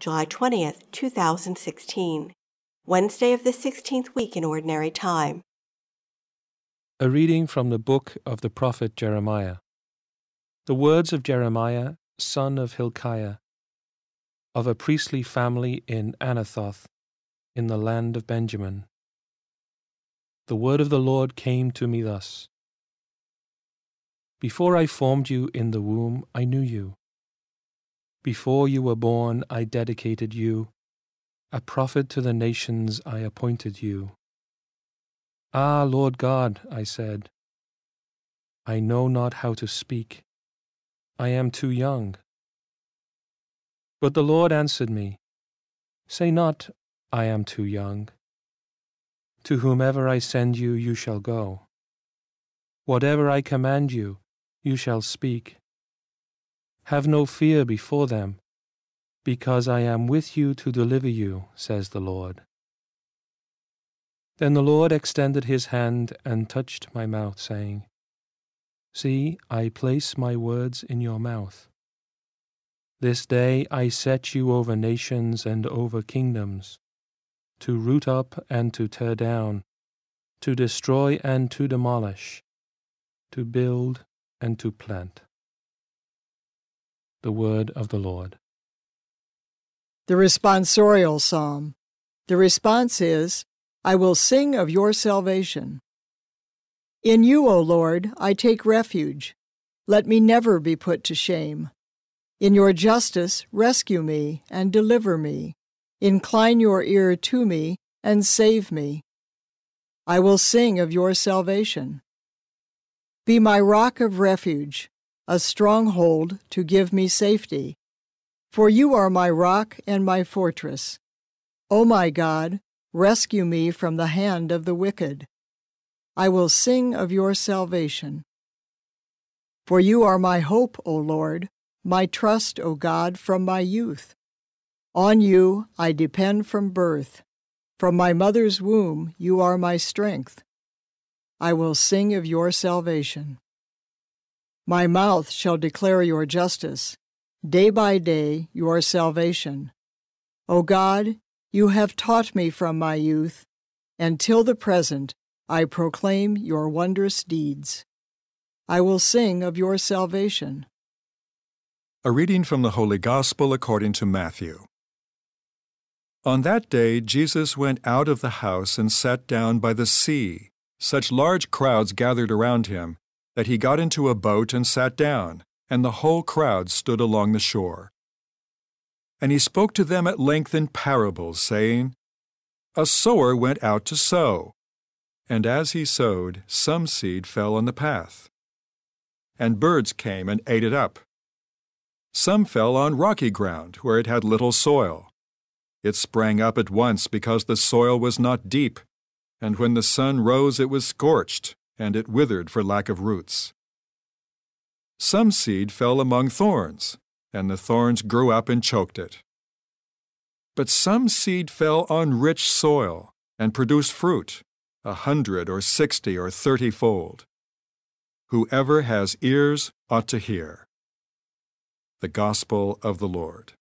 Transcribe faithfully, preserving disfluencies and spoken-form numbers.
July twentieth, two thousand sixteen, Wednesday of the sixteenth week in Ordinary Time. A reading from the book of the prophet Jeremiah. The words of Jeremiah, son of Hilkiah, of a priestly family in Anathoth, in the land of Benjamin. The word of the Lord came to me thus. Before I formed you in the womb, I knew you. Before you were born, I dedicated you. A prophet to the nations, I appointed you. Ah, Lord God, I said, I know not how to speak. I am too young. But the Lord answered me, say not, I am too young. To whomever I send you, you shall go. Whatever I command you, you shall speak. Have no fear before them, because I am with you to deliver you, says the Lord. Then the Lord extended his hand and touched my mouth, saying, see, I place my words in your mouth. This day I set you over nations and over kingdoms, to root up and to tear down, to destroy and to demolish, to build and to plant. The word of the Lord. The responsorial psalm. The response is, I will sing of your salvation. In you, O Lord, I take refuge. Let me never be put to shame. In your justice, rescue me and deliver me. Incline your ear to me and save me. I will sing of your salvation. Be my rock of refuge, a stronghold to give me safety. For you are my rock and my fortress. O my God, rescue me from the hand of the wicked. I will sing of your salvation. For you are my hope, O Lord, my trust, O God, from my youth. On you I depend from birth. From my mother's womb you are my strength. I will sing of your salvation. My mouth shall declare your justice, day by day your salvation. O God, you have taught me from my youth, and till the present I proclaim your wondrous deeds. I will sing of your salvation. A reading from the Holy Gospel according to Matthew. On that day Jesus went out of the house and sat down by the sea. Such large crowds gathered around him that he got into a boat and sat down, and the whole crowd stood along the shore. And he spoke to them at length in parables, saying, a sower went out to sow, and as he sowed, some seed fell on the path, and birds came and ate it up. Some fell on rocky ground, where it had little soil. It sprang up at once because the soil was not deep, and when the sun rose it was scorched, and it withered for lack of roots. Some seed fell among thorns, and the thorns grew up and choked it. But some seed fell on rich soil, and produced fruit, a hundred or sixty or thirty-fold. Whoever has ears ought to hear. The Gospel of the Lord.